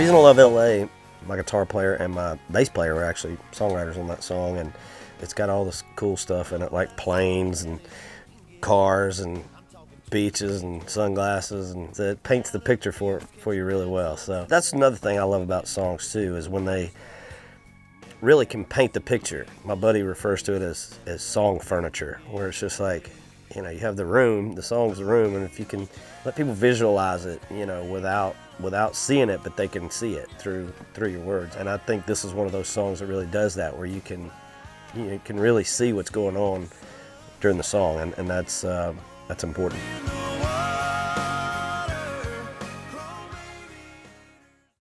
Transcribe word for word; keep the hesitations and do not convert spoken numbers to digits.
Reasons to Love L A, my guitar player and my bass player were actually songwriters on that song, and it's got all this cool stuff in it, like planes and cars and beaches and sunglasses, and it paints the picture for for you really well. So that's another thing I love about songs too, is when they really can paint the picture. My buddy refers to it as, as song furniture, where it's just like, you know, you have the room, the song's the room, and if you can let people visualize it, you know, without without seeing it, but they can see it through through your words. And I think this is one of those songs that really does that, where you can you can really see what's going on during the song, and, and that's uh, that's important.